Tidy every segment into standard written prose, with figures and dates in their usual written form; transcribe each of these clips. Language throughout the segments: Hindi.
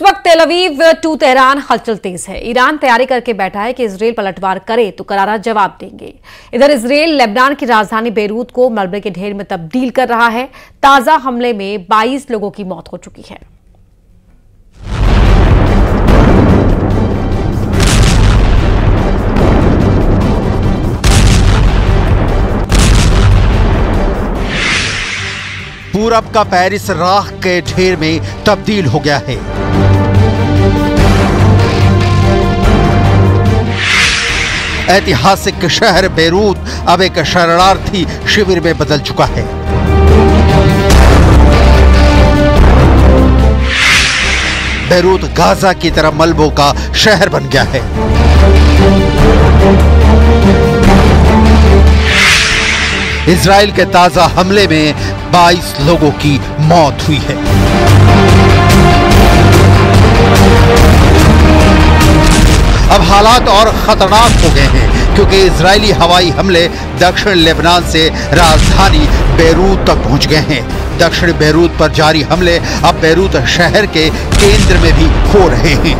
इस वक्त तेलवीव टू तेहरान हलचल तेज है। ईरान तैयारी करके बैठा है कि इजरायल पलटवार करे तो करारा जवाब देंगे। इधर इजरायल लेबनान की राजधानी बेरूत को मलबे के ढेर में तब्दील कर रहा है। ताजा हमले में 22 लोगों की मौत हो चुकी है। पूरब का पेरिस राख के ढेर में तब्दील हो गया है। ऐतिहासिक शहर बेरूत अब एक शरणार्थी शिविर में बदल चुका है। बेरूत गाजा की तरह मलबों का शहर बन गया है। इजरायल के ताजा हमले में 22 लोगों की मौत हुई है। अब हालात और खतरनाक हो गए हैं क्योंकि इजरायली हवाई हमले दक्षिण लेबनान से राजधानी बेरूत तक पहुंच गए हैं। दक्षिण बेरूत पर जारी हमले अब बेरूत शहर के केंद्र में भी हो रहे हैं।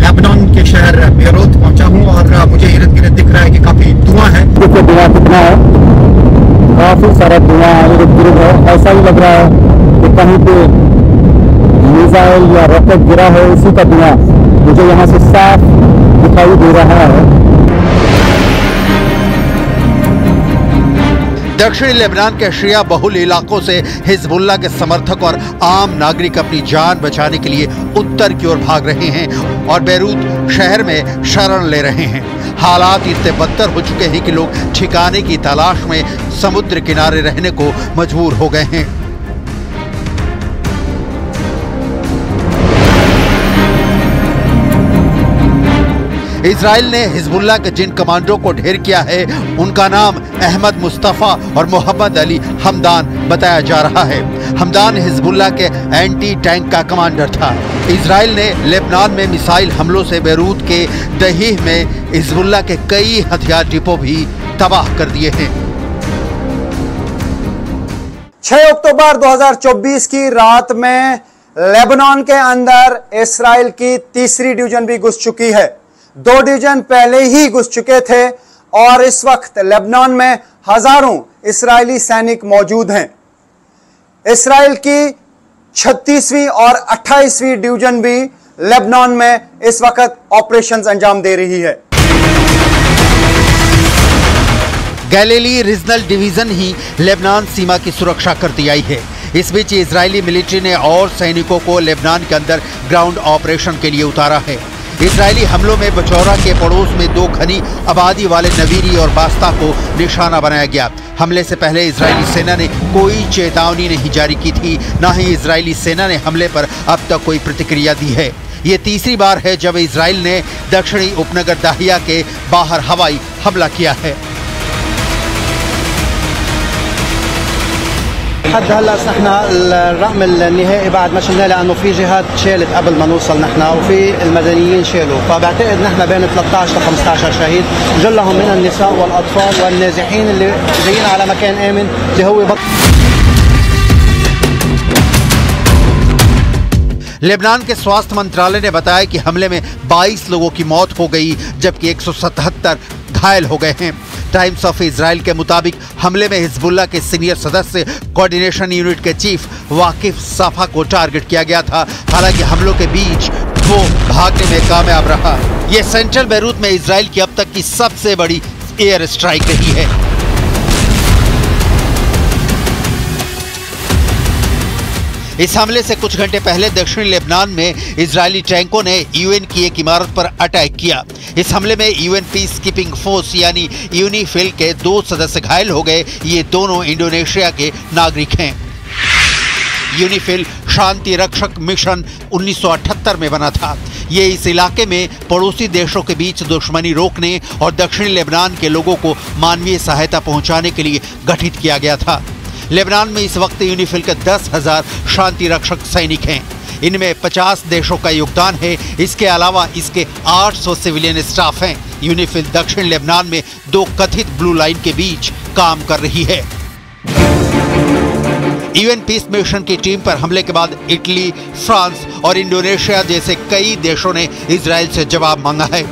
लेबनान के शहर बेरूत पहुंचा हूं और मुझे इर्द गिर्द दिख रहा है कि काफी धुआं है। कितना है? काफी सारा धुआं इर्द गिर्द है। ऐसा ही लग रहा है कि कहीं पे मिसाइल या रॉकेट गिरा है, उसी का धुआं मुझे यहाँ से साफ दिखाई दे रहा है। दक्षिणी लेबनान के शिया बहुल इलाकों से हिजबुल्ला के समर्थक और आम नागरिक अपनी जान बचाने के लिए उत्तर की ओर भाग रहे हैं और बेरूत शहर में शरण ले रहे हैं। हालात इतने बदतर हो चुके हैं कि लोग ठिकाने की तलाश में समुद्र किनारे रहने को मजबूर हो गए हैं। इजराइल ने हिजबुल्ला के जिन कमांडरों को ढेर किया है उनका नाम अहमद मुस्तफ़ा और मोहम्मद अली हमदान बताया जा रहा है। हमदान हिजबुल्ला के एंटी टैंक का कमांडर था। इजराइल ने लेबनान में मिसाइल हमलों से बेरूत के दाहिया में हिजबुल्ला के कई हथियार डिपो भी तबाह कर दिए हैं। 6 अक्टूबर 2024 की रात में लेबनान के अंदर इसराइल की तीसरी डिवीजन भी घुस चुकी है। 2 डिवीजन पहले ही घुस चुके थे और इस वक्त लेबनान में हजारों इजरायली सैनिक मौजूद हैं। इजराइल की 36वीं और 28वीं डिवीजन भी लेबनान में इस वक्त ऑपरेशंस अंजाम दे रही है। गैलीली रीजनल डिवीजन ही लेबनान सीमा की सुरक्षा करती आई है। इस बीच इजरायली मिलिट्री ने और सैनिकों को लेबनान के अंदर ग्राउंड ऑपरेशन के लिए उतारा है। इजरायली हमलों में बचौरा के पड़ोस में 2 घनी आबादी वाले नवीरी और बास्ता को निशाना बनाया गया। हमले से पहले इजरायली सेना ने कोई चेतावनी नहीं जारी की थी, ना ही इजरायली सेना ने हमले पर अब तक कोई प्रतिक्रिया दी है। ये तीसरी बार है जब इजरायल ने दक्षिणी उपनगर दाहिया के बाहर हवाई हमला किया है। حد هلا نحن الرقم النهائي بعد ما شلنا لانه في جهات شالت قبل ما نوصل نحن وفي المدنيين شالوا، فبعتقد نحن بين 13 ل 15 شهيد جلهم من النساء والاطفال والنازحين اللي جايين على مكان امن اللي هو लेबनान के स्वास्थ्य मंत्रालय ने बताया कि हमले में 22 लोगों की मौत हो गई जबकि 177 घायल हो गए हैं। टाइम्स ऑफ इजराइल के मुताबिक हमले में हिजबुल्ला के सीनियर सदस्य कोऑर्डिनेशन यूनिट के चीफ वाकिफ साफा को टारगेट किया गया था। हालांकि हमलों के बीच वो भागने में कामयाब रहा। ये सेंट्रल बेरूत में इजराइल की अब तक की सबसे बड़ी एयर स्ट्राइक रही है। इस हमले से कुछ घंटे पहले दक्षिण लेबनान में इजरायली टैंकों ने यूएन की एक इमारत पर अटैक किया। इस हमले में यूएन पीस कीपिंग फोर्स यानी यूनिफिल के 2 सदस्य घायल हो गए। ये दोनों इंडोनेशिया के नागरिक हैं। यूनिफिल शांति रक्षक मिशन 1978 में बना था। ये इस इलाके में पड़ोसी देशों के बीच दुश्मनी रोकने और दक्षिण लेबनान के लोगों को मानवीय सहायता पहुँचाने के लिए गठित किया गया था। लेबनान में इस वक्त यूनिफिल के 10,000 शांति रक्षक सैनिक हैं। इनमें 50 देशों का योगदान है। इसके अलावा इसके 800 सिविलियन स्टाफ हैं। यूनिफिल दक्षिण लेबनान में 2 कथित ब्लू लाइन के बीच काम कर रही है। यूएन पीस मिशन की टीम पर हमले के बाद इटली, फ्रांस और इंडोनेशिया जैसे कई देशों ने इजरायल से जवाब मांगा है।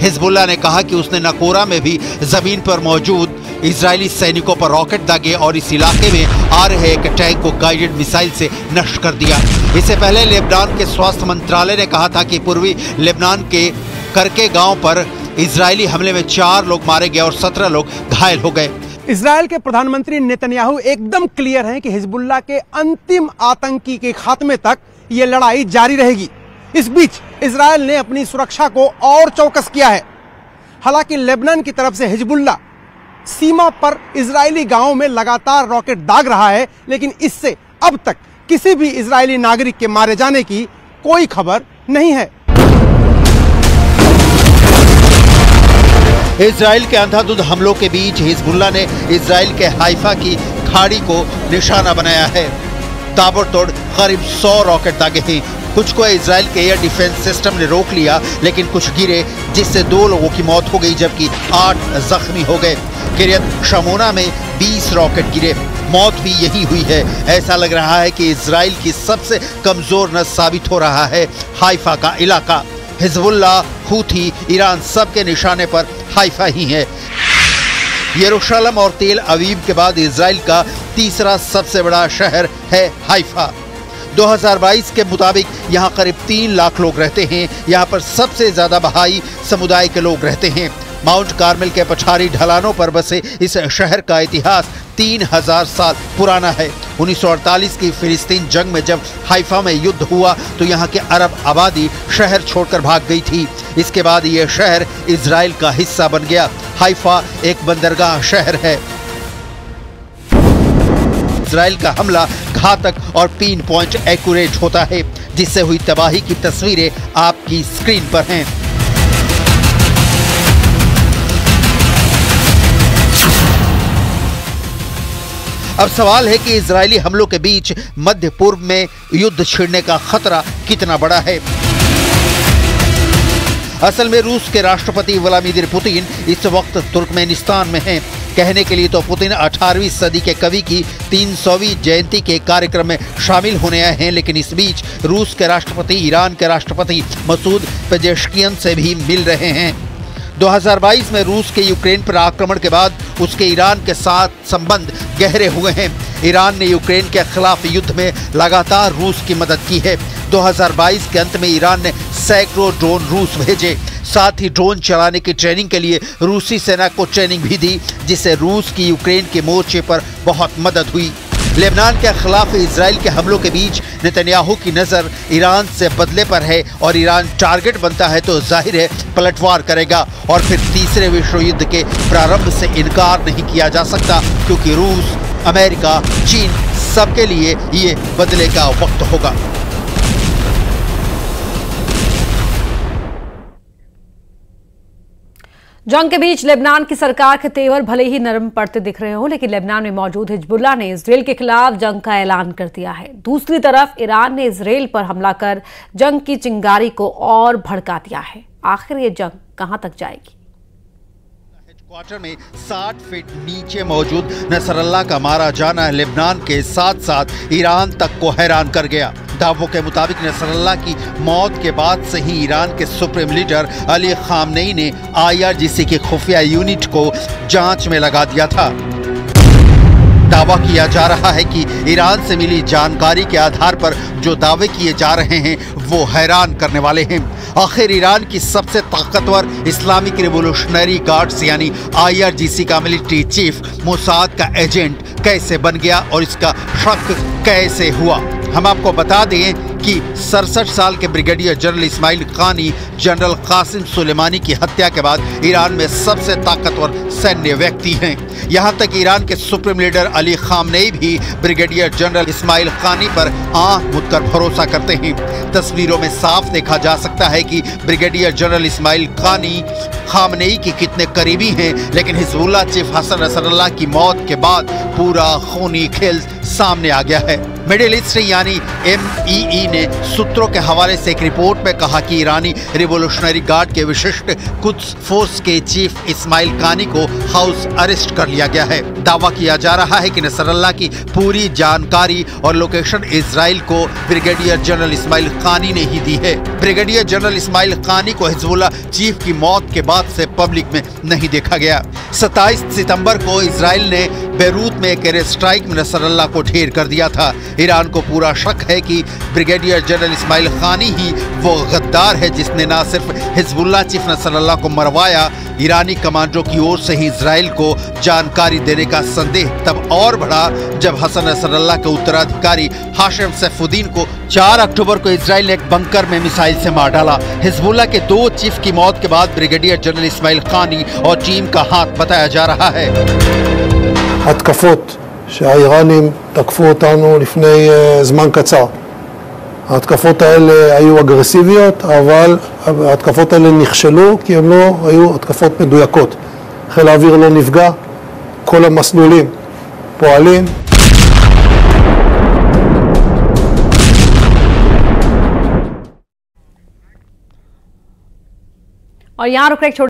हिजबुल्ला ने कहा कि उसने नकोरा में भी जमीन पर मौजूद इजरायली सैनिकों पर रॉकेट दागे और इस इलाके में आ रहे एक टैंक को गाइडेड मिसाइल से नष्ट कर दिया। इससे पहले लेबनान के स्वास्थ्य मंत्रालय ने कहा था कि पूर्वी लेबनान के करके गांव पर इजरायली हमले में 4 लोग मारे गए और 17 लोग घायल हो गए। इजरायल के प्रधानमंत्री नेतन्याहू एकदम क्लियर हैं कि हिजबुल्ला के अंतिम आतंकी के खात्मे तक ये लड़ाई जारी रहेगी। इस बीच इजरायल ने अपनी सुरक्षा को और चौकस किया है। हालांकि लेबनान की तरफ से हिजबुल्ला सीमा पर इजरायली गांवों में लगातार रॉकेट दाग रहा है, लेकिन इससे अब तक किसी भी इजरायली नागरिक के मारे जाने की कोई खबर नहीं है। इजरायल के अंधाधुंध हमलों के बीच हिजबुल्ला ने इजरायल के हाइफा की खाड़ी को निशाना बनाया है। ताबड़तोड़ करीब 100 रॉकेट दागे हैं। कुछ को इजरायल के एयर डिफेंस सिस्टम ने रोक लिया, लेकिन कुछ गिरे जिससे 2 लोगों की मौत हो गई जबकि 8 जख्मी हो गए। केरियत शमोना में 20 रॉकेट गिरे, मौत भी यही हुई है। ऐसा लग रहा है कि इजरायल की सबसे कमजोर नस साबित हो रहा है हाइफा का इलाका। हिजबुल्ला, हूथी, ईरान सबके निशाने पर हाइफा ही है। यरुशलम और तेलवीव के बाद इजरायल का तीसरा सबसे बड़ा शहर है हाइफा। 2022 के मुताबिक यहाँ करीब 3 लाख लोग रहते हैं। यहाँ पर सबसे ज़्यादा बहाई समुदाय के लोग रहते हैं। माउंट कार्मिल के पठारी ढलानों पर बसे इस शहर का इतिहास 3000 साल पुराना है। 1948 की फिलिस्तीन जंग में जब हाइफा में युद्ध हुआ तो यहाँ के अरब आबादी शहर छोड़कर भाग गई थी। इसके बाद ये शहर इजरायल का हिस्सा बन गया। हाइफा एक बंदरगाह शहर है। इजरायल का हमला घातक और पिन पॉइंट एक्यूरेट होता है, जिससे हुई तबाही की तस्वीरें आपकी स्क्रीन पर हैं। अब सवाल है कि इजरायली हमलों के बीच मध्य पूर्व में युद्ध छिड़ने का खतरा कितना बड़ा है। असल में रूस के राष्ट्रपति व्लादिमीर पुतिन इस वक्त तुर्कमेनिस्तान में हैं। कहने के लिए तो पुतिन 18वीं सदी के कवि की 300वीं जयंती के कार्यक्रम में शामिल होने आए हैं, लेकिन इस बीच रूस के राष्ट्रपति ईरान के राष्ट्रपति मसूद पेजेश्कियन से भी मिल रहे हैं। 2022 में रूस के यूक्रेन पर आक्रमण के बाद उसके ईरान के साथ संबंध गहरे हुए हैं। ईरान ने यूक्रेन के खिलाफ युद्ध में लगातार रूस की मदद की है। 2022 के अंत में ईरान ने सैकड़ों ड्रोन रूस भेजे, साथ ही ड्रोन चलाने की ट्रेनिंग के लिए रूसी सेना को ट्रेनिंग भी दी, जिससे रूस की यूक्रेन के मोर्चे पर बहुत मदद हुई। लेबनान के खिलाफ इजरायल के हमलों के बीच नेतन्याहू की नज़र ईरान से बदले पर है और ईरान टारगेट बनता है तो जाहिर है पलटवार करेगा। और फिर तीसरे विश्व युद्ध के प्रारंभ से इनकार नहीं किया जा सकता, क्योंकि रूस, अमेरिका, चीन सबके लिए ये बदले का वक्त होगा। जंग के बीच लेबनान की सरकार के तेवर भले ही नरम पड़ते दिख रहे हो, लेकिन लेबनान में मौजूद हिजबुल्ला ने इसराइल के खिलाफ जंग का ऐलान कर दिया है। दूसरी तरफ ईरान ने इसराइल पर हमला कर जंग की चिंगारी को और भड़का दिया है। आखिर ये जंग कहां तक जाएगी? क्वार्टर में 60 फीट नीचे मौजूद नसरल्ला का मारा जाना लेबनान के साथ साथ ईरान तक को हैरान कर गया। दावों के मुताबिक नसरल्ला की मौत के बाद से ही ईरान के सुप्रीम लीडर अली खामनेई ने आईआरजीसी के खुफिया यूनिट को जांच में लगा दिया था। दावा किया जा रहा है कि ईरान से मिली जानकारी के आधार पर जो दावे किए जा रहे हैं वो हैरान करने वाले हैं। आखिर ईरान की सबसे ताकतवर इस्लामिक रिवोल्यूशनरी गार्ड्स यानी आईआरजीसी का मिलिट्री चीफ मोसाद का एजेंट कैसे बन गया और इसका शक कैसे हुआ? हम आपको बता दें कि 67 साल के ब्रिगेडियर जनरल इस्माइल खानी जनरल कासिम सुलेमानी की हत्या के बाद ईरान में सबसे ताकतवर सैन्य व्यक्ति हैं। यहां तक ईरान के सुप्रीम लीडर अली खामनेई भी ब्रिगेडियर जनरल इस्माइल खानी पर आंख मूंद कर भरोसा करते हैं। तस्वीरों में साफ देखा जा सकता है कि ब्रिगेडियर जनरल इस्माइल खानी खामनेई के कितने करीबी हैं, लेकिन हिजबुल्ला चीफ हसन रसल्लाह की मौत के बाद पूरा खूनी खेल सामने आ गया है। मिडिल ईस्ट यानी MEE ने सूत्रों के हवाले से एक रिपोर्ट में कहा कि ईरानी रिवोल्यूशनरी गार्ड के विशिष्ट कुछ फोर्स के चीफ इस्माइल खानी को हाउस अरेस्ट कर लिया गया है। दावा किया जा रहा है कि नसरल्ला की पूरी जानकारी और लोकेशन इजरायल को ब्रिगेडियर जनरल इस्माइल खानी ने ही दी है। ब्रिगेडियर जनरल इस्माइल खानी को हिजबुल्ला चीफ की मौत के बाद से पब्लिक में नहीं देखा गया। 27 सितंबर को इजरायल ने बेरूत में एक एयर स्ट्राइक में नसरल्ला को ढेर कर दिया था। ईरान को पूरा शक है कि ब्रिगेडियर जनरल इस्माइल खानी ही वो गद्दार है जिसने न सिर्फ हिजबुल्ला चीफ नसरल्ला को मरवाया, ईरानी कमांडरों की ओर से ही इजरायल को जानकारी देने का संदेह तब और बढ़ा जब हसन रसल्लाह के उत्तराधिकारी हाशिम सफीउद्दीन को 4 अक्टूबर को इजरायल ने एक बंकर में मिसाइल से मार डाला। हिजबुल्ला के 2 चीफ की मौत के बाद ब्रिगेडियर जनरल इस्माइल खानी और टीम का हाथ बताया जा रहा है। התקפות שהאיראנים תקפו אותנו לפני זמן קצר. ההתקפות האלה היו אגרסיביות, אבל ההתקפות האלה נכשלו כי הן לא היו התקפות מדויקות. חיל האוויר לא נפגע, כל המסלולים פועלים. और यहाँ रुक